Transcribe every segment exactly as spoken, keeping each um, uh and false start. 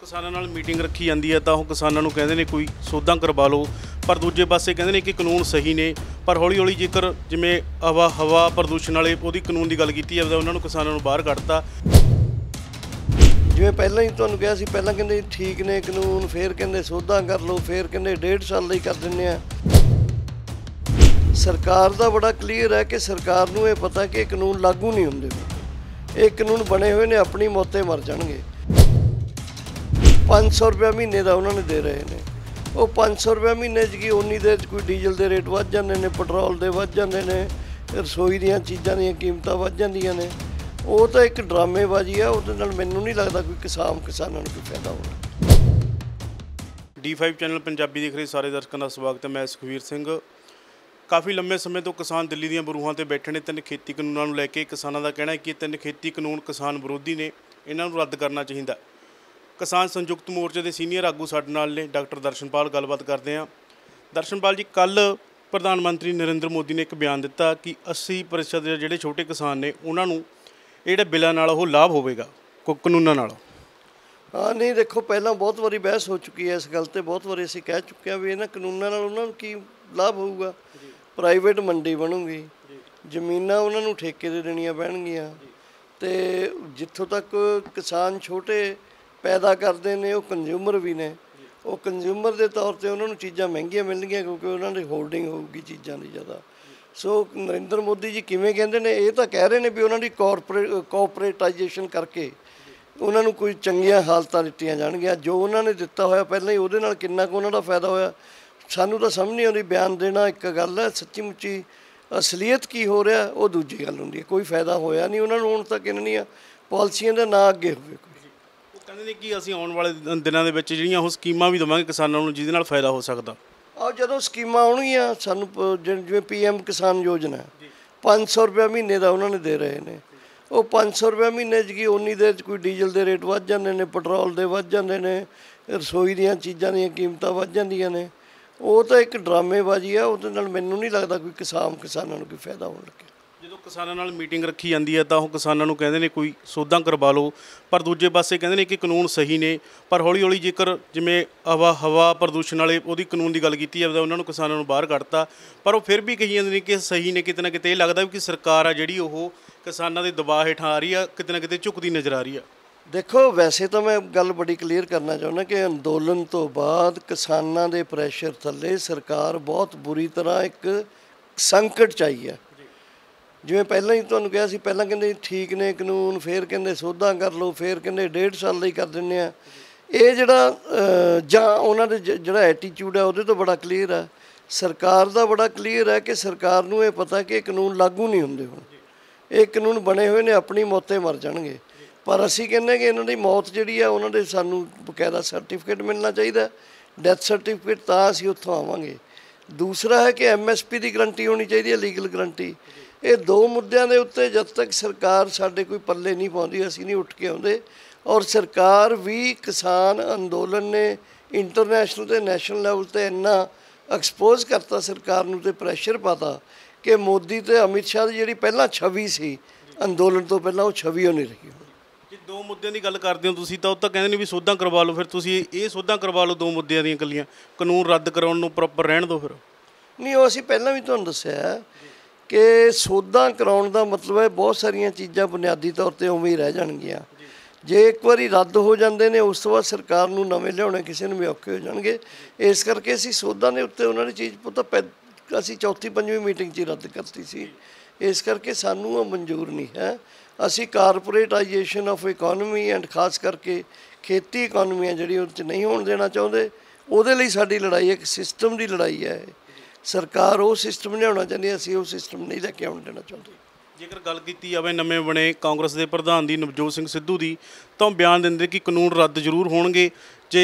किसानों नाल मीटिंग रखी जाती है तो वह किसानों को कहते हैं कोई सौदा करवा लो, पर दूजे पासे कहते हैं कि कानून सही ने, पर हौली हौली जेकर जिमें हवा हवा प्रदूषण वाले वो कानून की गल की जाए उन्होंने किसानों को बाहर कढ़ता। जिवें पहले ही तुहानूं कहा सी, पहला कहते ठीक ने कानून, फिर कहते सौदा कर लो, फिर कहते डेढ़ साल लई कर दिंदे आ। सरकार दा बड़ा क्लीयर है कि सरकार नूं इह पता कि कानून लागू नहीं हुंदे, इह कानून बने हुए ने अपनी मौते मर जाणगे। पाँच सौ रुपया महीने का उन्होंने दे रहे हैं, वो पाँच सौ रुपया महीने की उन्नी देर कोई डीजल के रेट वध जाते हैं, पेट्रोल के वध जाते हैं, रसोई दीयां चीज़ां दीयां कीमतां वध जांदियां ने। वो तो एक ड्रामेबाजी है, उहदे नाल मैनूं नहीं लगता कोई किसान किसानों को फायदा होना। डी फाइव चैनल पंजाबी देख रहे सारे दर्शकों का स्वागत है। मैं सुखबीर सिंह। काफ़ी लंबे समय तो किसान दिल्ली दीयां बरूहां ते बैठे ने। तीन खेती कानूनों नूं लैके किसानों का कहना है कि तीन खेती कानून किसान विरोधी ने, इन्हां नूं रद्द करना चाहिए। किसान संयुक्त मोर्चे के सीनियर आगू साडे नाल ने डॉक्टर दर्शनपाल, गलबात करते हैं। दर्शनपाल जी, कल प्रधानमंत्री नरेंद्र मोदी ने एक बयान दिता कि अस्सी प्रतिशत जिहड़े छोटे किसान ने उन्होंने ये बिलों नाल वो लाभ होगा कानूनों नाल। हाँ नहीं देखो, पहला बहुत बारी बहस हो चुकी है इस गल ते, बहुत बारी असीं कह चुके हैं भी इन्हां कानूनों नाल उन्हां नूं की लाभ होगा। प्राइवेट मंडी बनूगी, जमीनां उन्हां नूं ठेके ते देणियां पैणगीयां, ते जिथों तक किसान छोटे पैदा करते हैं वो कंज्यूमर भी ने, वो कंज्यूमर के तौर पर उन्होंने चीज़ा महंगी मिलनगियां क्योंकि उन्होंने होल्डिंग होगी चीज़ों की ज़्यादा। सो नरेंद्र मोदी जी किमें कहते हैं, ये तो कह रहे हैं भी उन्होंने कॉरपोरेट कॉरपोरेटाइजेशन करके उन्होंने कोई चंगिया हालत दित्तियां जाणगियां। जो उन्होंने दिता होया पहले ही उहदे नाल किन्ना को उन्होंने फायदा होया सानू तो समझ नहीं आती। बयान देना एक गल है, सच्ची मुच्ची असलीयत की हो रहा वो दूजी गल होंदी है। कोई फायदा होया नहीं उन्होंने हुण तक, इन्हां पॉलिसियां दा ना अगे होवे। कहते हैं कि असीं आने वाले दिनों के जो स्कीम भी देवांगे किसानों को जिहदे नाल फायदा हो सकता। आओ जो स्कीम आउणगीआं सानूं, जिवें पी एम किसान योजना पाँच सौ रुपया महीने का उन्होंने दे रहे हैं, वो पाँच सौ रुपया महीने की उन्नी देर कोई डीजल के रेट वध जाते हैं, पेट्रोल के वध जाते हैं, रसोई दीयां चीज़ां दीयां कीमतां वध जांदियां ने। वो तो एक ड्रामेबाजी है, उहदे नाल मैनूं नहीं लगता कोई किसान किसानों को कोई फायदा होण लगे। जो किसानों नाल मीटिंग रखी जाती है तो वह किसानों को कहते हैं कोई सौदा करवा लो, पर दूजे पासे कहते हैं कि कानून सही ने, पर हौली हौली जेकर जिमें हवा हवा प्रदूषण वाले वो कानून की गल की जाए उन्होंने किसानों को बाहर कढ़ता। पर वो फिर भी कही जाते हैं कि सही ने। कितना किते लगता कि सरकार आ जी वो किसानों के दबाव हेठ आ रही है, कितना किते झुकती नज़र आ रही है। देखो वैसे तो मैं गल बड़ी क्लीयर करना चाहना कि अंदोलन तो बाद किसानों के प्रैशर थले सरकार बहुत बुरी तरह एक संकट च आई है। जिवें पहले ही तुहानूं कहा सी, पहला कहते ठीक ने कानून, फिर कहते सौदा कर लो, फिर कहते डेढ़ साल लई कर दिंदे आ। ये जिहड़ा जां उहनां दे जिहड़ा एटीट्यूड है उहदे तो बड़ा क्लीयर है। सरकार दा बड़ा क्लीयर है कि सरकार नूं इह पता कि कानून लागू नहीं हुंदे, हुण ये कानून बने हुए ने अपनी मौते मर जाणगे। पर असीं कहने कि इन्हां दी मौत जिहड़ी आ उहनां दे सानूं बकायदा सर्टिफिकेट मिलना चाहिदा, डैथ सर्टिफिकेट, तां असीं उत्थों आवांगे। दूसरा है कि एम एस पी की गारंटी होनी चाहिए, लीगल गारंटी। ये दो मुद्दों के उत्ते जब तक सरकार साढ़े कोई पल्ले नहीं पाती असीं नहीं उठ के आउंदे। और सरकार भी किसान अंदोलन ने इंटरनेशनल ते नैशनल लैवल ते इन्ना एक्सपोज करता सरकार नूं ते प्रैशर पाता कि मोदी ते अमित शाह दी जिहड़ी पहला छवि सी अंदोलन तो पहला वो छवि नहीं रही। जे दो मुद्दों की गल करदे हो तुसीं तां कहंदे ने भी सौदा करवा लो, फिर तुसीं ये सौदा करवा लो दो मुद्दों दीयां कल्लियां, कानून रद्द कराउण नूं प्रॉपर रहण दो। फिर नहीं वो असीं पहलां भी तुहानूं दस्सिआ कि सौदा कराउण दा मतलब है बहुत सारिया चीज़ां बुनियादी तौर पर उवें ही रह जाणगियां। जे एक बारी रद्द हो जाते हैं उस तो बाद सरकार नूं नवें लिआउणे किसी ने भी औखे हो जाणगे। इस करके असीं सौदा के उत्ते उन्होंने चीज़ पता पै असीं चौथी पंजवीं मीटिंग 'च रद्द करती सी। इस करके सानूं ओह मंजूर नहीं है। असीं कारपोरेटाइजेशन ऑफ इकोनमी एंड खास करके खेती इकोनमी है जिहड़ी उहदे 'च नहीं होण देना चाहुंदे। उहदे लई साडी लड़ाई एक सिस्टम की लड़ाई है। सरकार वो सिस्टम लिया चाहती है, असं वो सिस्टम नहीं लैके आना देना चाहते। जेकर गल की जाए नमें बने कांग्रेस के प्रधान की नवजोत सिद्धू की, तो बयान देंगे कि कानून रद्द जरूर होणगे जे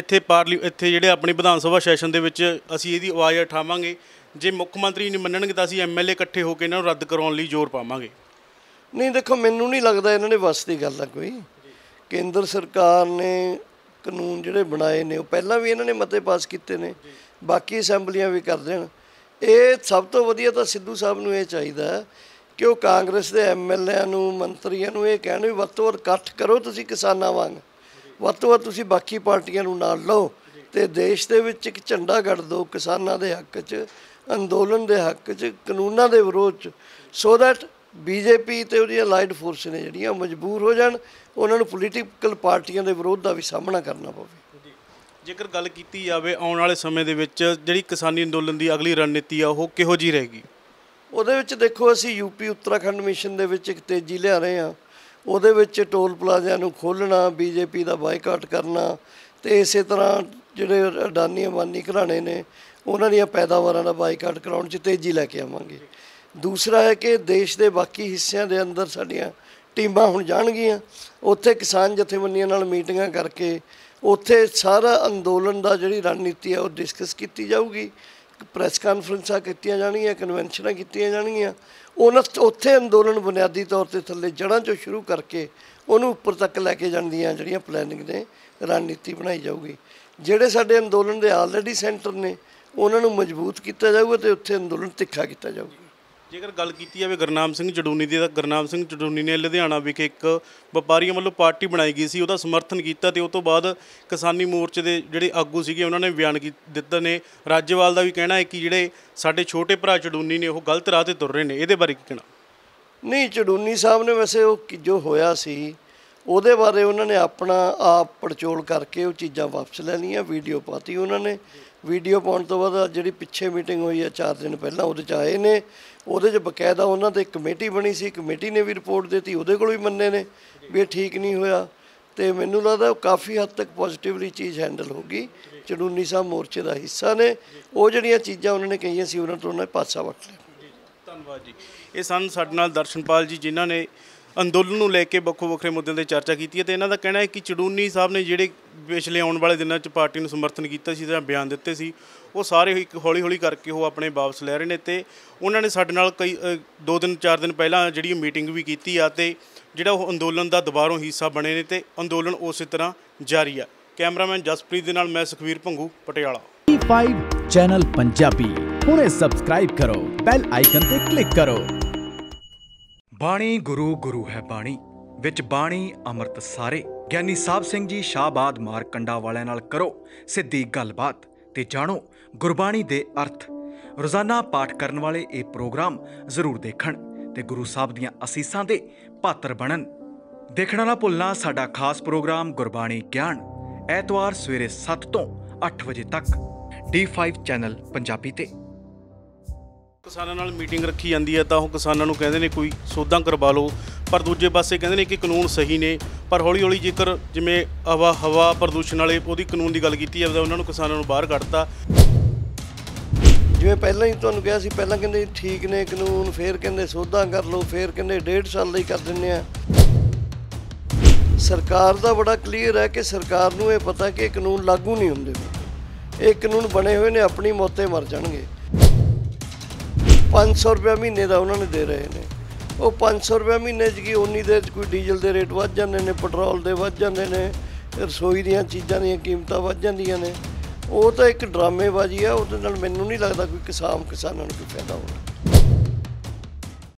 इत्थे पार्ली इत्थे जिहड़े अपने विधान सभा सैशन के असीं इहदी आवाज़ उठावांगे। जे मुख्य मंत्री नहीं मन्नणगे तां असीं एम एल ए इकट्ठे होकर इन्हां नूं रद्द कराउण लई जोर पावांगे। नहीं देखो मैनूं नहीं लगता इन्हां दे वस दी गल है कोई। केंद्र सरकार ने कानून जिहड़े बनाए ने पहलां भी इन्हां ने मते पास कीते ने, बाकी असैंबलियां भी कर देण। ये सब तो वधिया तो सिद्धू साहब नूं ये चाहीदा कि वो कांग्रेस के एम एल ए मंत्रियों नूं ये कहण भी वध तो वध इकट्ठ करो तुसीं किसानां वांग, ਵੱਧ ਤੋਂ ਵੱਧ ਤੁਸੀਂ ਬਾਕੀ ਪਾਰਟੀਆਂ ਨੂੰ ਨਾਲ ਲਓ ਤੇ ਦੇਸ਼ ਦੇ ਵਿੱਚ ਇੱਕ ਝੰਡਾ ਗੱਡ ਦਿਓ ਕਿਸਾਨਾਂ ਦੇ ਹੱਕ 'ਚ, ਅੰਦੋਲਨ ਦੇ ਹੱਕ 'ਚ, ਕਾਨੂੰਨਾਂ ਦੇ ਵਿਰੋਧ 'ਚ, ਸੋ ਦੈਟ बीजेपी तो वो अलाइड फोर्स ने जड़ियाँ मजबूर हो जाए, उन्होंने पोलीटिकल पार्टियों के विरोध का भी सामना करना पवे। जेकर गल की जाए आने वाले समय के जी किसानी अंदोलन की अगली रणनीति आ वो किहो जी रहेगी, वो देखो असी यूपी उत्तराखंड मिशन के एक तेजी लिया रहे हैं। वो टोल प्लाजा खोलना, बीजेपी का बायकाट करना, तो इस तरह जोड़े अडानी अंबानी घराने ने उन्होंने पैदावार का बायकाट कराने में तेजी लैके आवेंगे। दूसरा है कि देश के बाकी हिस्सों के अंदर साड़ियाँ टीमां हुण जाणगियां, उत्थे किसान जथेबंदियां नाल मीटिंगां करके उत्थे सारा अंदोलन दा जिहड़ी रणनीति है वो डिस्कस की जाऊगी, प्रैस कानफ्रेंसां कीतियां जाणगियां, कन्वेंशनां कीतियां जाणगियां। उन्हां उत्थे अंदोलन बुनियादी तौर ते थल्ले जड़ां चों शुरू करके उन्हूं उपर तक लैके जाण दियां जिहड़ियां प्लैनिंग ने रणनीति बनाई जाऊगी। जिहड़े साडे अंदोलन दे आलरेडी सेंटर ने उन्हां नूं मजबूत किया जाऊगा ते उत्थे अंदोलन तिखा किया जाऊगा। जेकर गल की जाए गुरनाम सिंह चढूनी की, गुरनाम सिंह चढूनी ने लुधियाना विखे एक व्यापारियों वालों पार्टी बनाई गई सी, उहदा समर्थन किया तो उस तो बाद किसानी मोर्चे के जिहड़े आगू सीगे उन्होंने बयान दिता ने। राज्यपाल का भी कहना है कि जिहड़े साडे छोटे भरा चढूनी ने वो गलत राह ते तुर रहे हैं, ये बारे की कहना? नहीं, चढूनी साहब ने वैसे वो जो होया सी उहदे बारे उन्होंने अपना आप पड़चोल करके वो चीज़ा वापस लैनियां, वीडियो पाती उन्होंने, वीडियो पाने तो बाद जी पिछे मीटिंग हुई है चार दिन पहला वो आए ने, वो बकायदा उन्होंने कमेटी बनी सी, कमेटी ने भी रिपोर्ट देती, वो को भी मन्ने ने भी ठीक नहीं होया। तो मैनू लगता काफ़ी हद तक पॉजिटिवली चीज़ हैंडल होगी। चढूनी साहब मोर्चे का हिस्सा ने, वो जड़िया चीज़ा उन्होंने कही सी उन्होंने तो उन्होंने पासा वट लिया। धन्यवाद जी। ये सन साडे नाल दर्शनपाल जी जिन्होंने अंदोलन को लेकर बखो बखरे मुद्दों की चर्चा की है। तो इन्हों का कहना है कि चढूनी साहब ने जिहड़े पिछले आने वाले दिनों पार्टी में समर्थन किया, बयान दिते सी, वो सारे ही हौली हौली करके वो अपने वापस लै रहे हैं। तो उन्होंने साडे नाल कई दो दिन चार दिन पहला जी मीटिंग भी की आते जिहड़ा वो अंदोलन का दोबारों हिस्सा बने ने, तो अंदोलन उस तरह जारी है। कैमरामैन जसप्रीत के नाल मैं Sukhvir Bhangu, Patiala. D five channel Punjabi हुणे सबसक्राइब करो, बैल आइकन पर क्लिक करो। बाणी गुरु गुरु है बाणी विच बाणी अमृत सारे। ਗਿਆਨੀ ਸਾਹਿਬ ਸਿੰਘ ਜੀ ਸ਼ਾਹਬਾਦ ਮਾਰਕੰਡਾ ਵਾਲਿਆਂ ਨਾਲ ਕਰੋ ਸਿੱਧੀ ਗੱਲਬਾਤ ਤੇ ਜਾਣੋ ਗੁਰਬਾਣੀ ਦੇ ਅਰਥ। ਰੋਜ਼ਾਨਾ ਪਾਠ ਕਰਨ ਵਾਲੇ ਇਹ ਪ੍ਰੋਗਰਾਮ ਜ਼ਰੂਰ ਦੇਖਣ ਤੇ ਗੁਰੂ ਸਾਹਿਬ ਦੀਆਂ ਅਸੀਸਾਂ ਦੇ ਪਾਤਰ ਬਣਨ। ਦੇਖਣਾ ਨਾ ਭੁੱਲਣਾ ਸਾਡਾ ਖਾਸ ਪ੍ਰੋਗਰਾਮ ਗੁਰਬਾਣੀ ਗਿਆਨ, ਐਤਵਾਰ ਸਵੇਰੇ ਸੱਤ ਤੋਂ ਅੱਠ ਵਜੇ ਤੱਕ ਡੀ फाइव ਚੈਨਲ ਪੰਜਾਬੀ ਤੇ। किसानों नाल मीटिंग रखी जाती है तो वह किसानों कहते हैं कोई सौदा करवा लो, पर दूजे पासे कहते हैं कि कानून सही ने, पर हौली हौली जेकर जिमें हवा हवा प्रदूषण वाले वो कानून की गल की जाए तो उन्होंने किसानों बाहर कढ़ता। जिमें पहला ही तुहानूं कहा सी, पहला कहते ठीक ने कानून, फिर कहते सौदा कर लो, फिर कहते डेढ़ साल लई कर दिंदे आ। सरकार दा बड़ा क्लीयर है कि सरकार नूं इह पता कि कानून लागू नहीं हुंदे, इह कानून बने हुए ने अपनी मौते मर जाणगे। पाँच सौ रुपया महीने का उन्होंने दे रहे हैं, वो पाँच सौ रुपया महीने की उन्नी देर कोई डीजल के रेट वध जाते हैं, पेट्रोल के वध जाते हैं, रसोई दीयां चीज़ां दीयां कीमतां वध जांदियां ने। वो तो एक ड्रामेबाजी है, वो नाल मैनूं नहीं लगता कोई किसान किसानों को कोई फायदा होना।